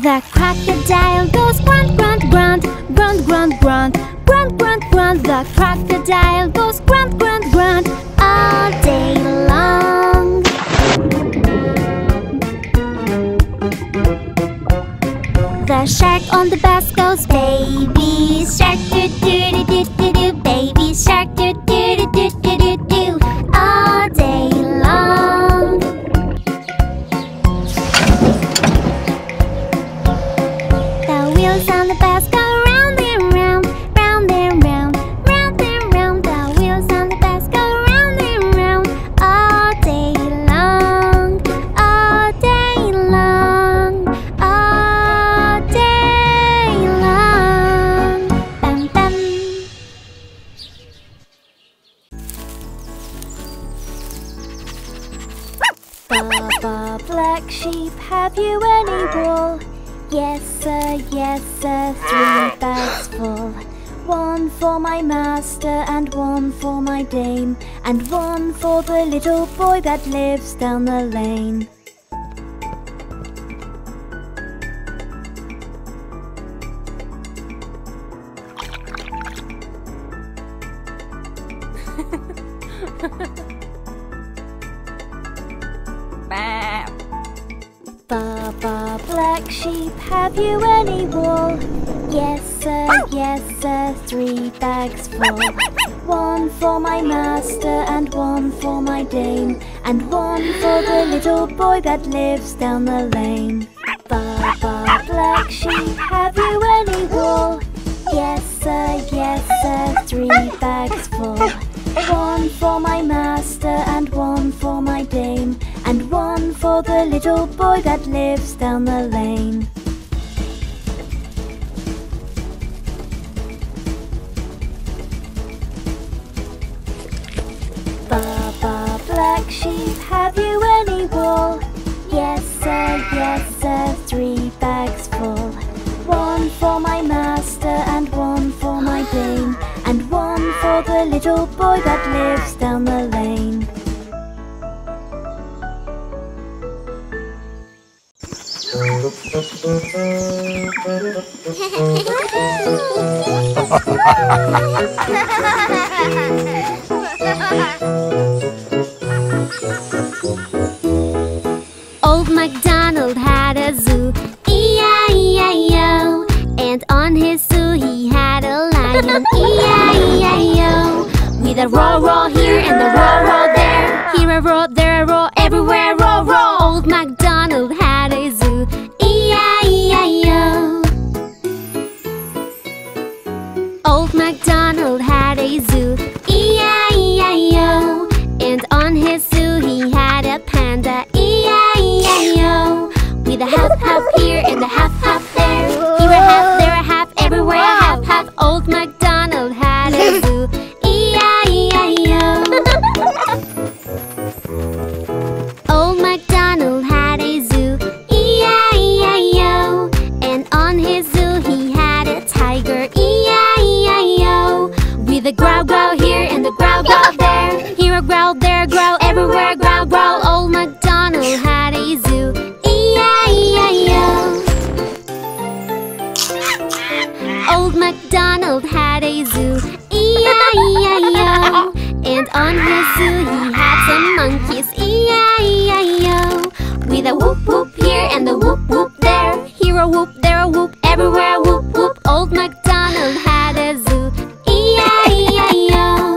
The crocodile goes grunt, grunt, grunt, grunt, grunt, grunt, grunt, grunt, grunt. The crocodile goes grunt, grunt, grunt all day long. The shark on the bus goes, baby shark, do do do do do do, baby shark, do do do do do do do, all day long. The wheels on the bus go round and round, round and round, round and round. The wheels on the bus go round and round all day long, all day long, all day long. Bum bum. Baba, black sheep, have you any wool? Yes sir, 3 bags full. 1 for my master and 1 for my dame, and 1 for the little boy that lives down the lane. Baba, black sheep, have you any wool? Yes sir, 3 bags full. 1 for my master and 1 for my dame, and 1 for the little boy that lives down the lane. Baba, black sheep, have you any wool? Yes sir, 3 bags full. 1 for my master and 1 for my dame, and 1 for the little boy that lives down the lane. Baba, black sheep, have you any wool? Yes sir, 3 bags full. 1 for my master and 1 for my dame, and 1 for the little boy that lives down the lane. Old MacDonald had a zoo, E-I-E-I-O, and on his zoo he had a lion, E-I-E-I-O, with a roar roar here and a roar roar there, here a roar, there a roar, everywhere roar roar. Old MacDonald had a zoo, E-I-E-I-O. Old MacDonald had a zoo, E-I-E-I-O, and on his zoo he had a panda, E-I-E-I-O, with a half half here and a half half there, here a half, there a half, everywhere a half half. Old MacDonald had a zoo, E-I-E-I-O. Old MacDonald had a zoo, E-I-E-I-O, and on his zoo he had a tiger, E-I-E-I-O, with a growl growl here and a growl growl there, here a growl, there a growl, everywhere growl growl. Old MacDonald had a zoo, E-I-E-I-O. Old MacDonald had a zoo, E-I-E-I-O, and on his zoo he had some monkeys, E-I-E-I-O, with a whoop whoop here and a whoop whoop there, here a whoop, there a whoop, everywhere a whoop whoop. Old MacDonald had a zoo, E-I-E-I-O.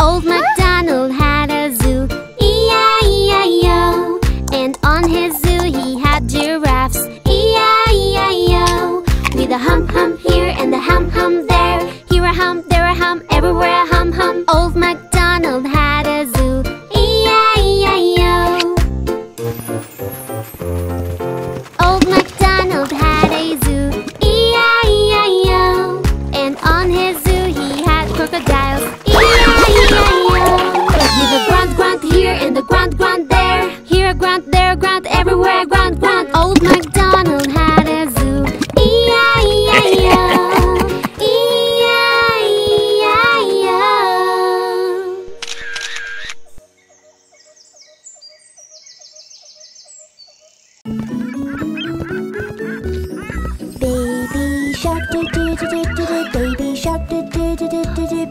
Old MacDonald had a zoo, E-I-E-I-O, and on his zoo he had giraffes, E-I-E-I-O, with a hum hum here and a hum hum there, here a hum, there a hum, everywhere a hum hum. Old MacDonald had a zoo, E-I-E-I-O. Old MacDonald had a zoo, E-I-E-I-O, and on his zoo he had crocodiles, E-I-E-I-O, with a grunt grunt here and a grunt grunt there, here a grunt, there a grunt, everywhere a grunt grunt. Old MacDonald had a zoo, E-I-E-I-O. Baby shark do do do do do do, baby shark do do do do do do,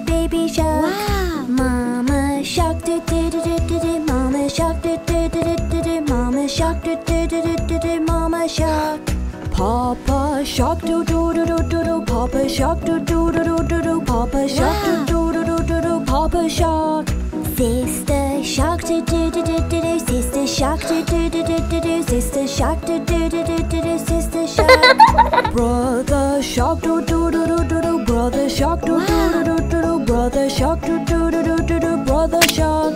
baby shark. Wow. Mama shark do do do do do do, mama shark do do do do do, mama shark do do do do do, mama shark. Papa shark do do do do do, papa shark do do do do do, papa shark do do do do do, papa shark. Sister shark do do do do do, sister shark do do do do do, sister shark do do do do do, sister shark. Brother shark do do do do do, brother shark do do do do do, brother shark do do do do do, brother shark.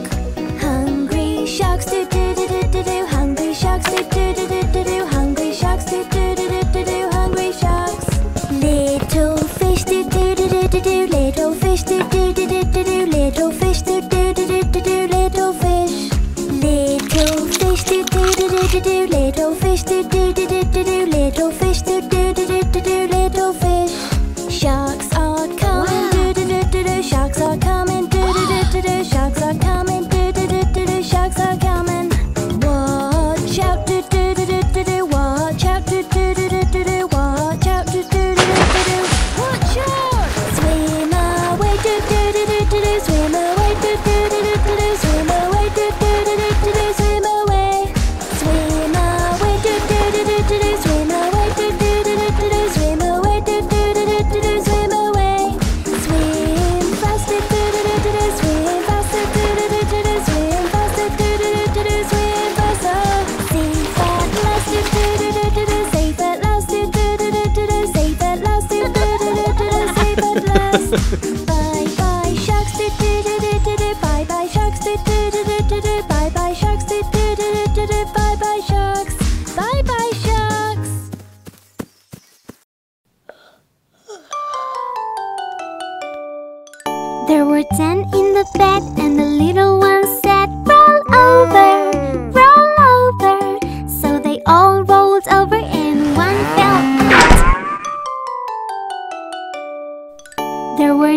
Hungry sharks do do do do do, hungry sharks do do do do do, hungry sharks do do do do do, hungry sharks. Little fish do do do do do, little fish do do do do do, little fish do do. Little fish do do do do do do, little fish do do do do do do, little fish. Sharks are coming do do do do do, sharks are coming do do do do do, sharks are coming do do do do do, sharks are coming. Watch out do do do do do, watch out do do do do do, watch out do do do do do, watch out. Swim away do do do do do, swim away do do do do do, swim away do do do do do, swim away. Bye-bye sharks do-do-do-do-do-do, bye-bye sharks do-do-do-do-do, bye-bye sharks do-do-do-do-do, bye-bye sharks, bye-bye sharks. There were 10 in the bed and the little one said, roll over, roll over. So they all rolled over and one fell. There were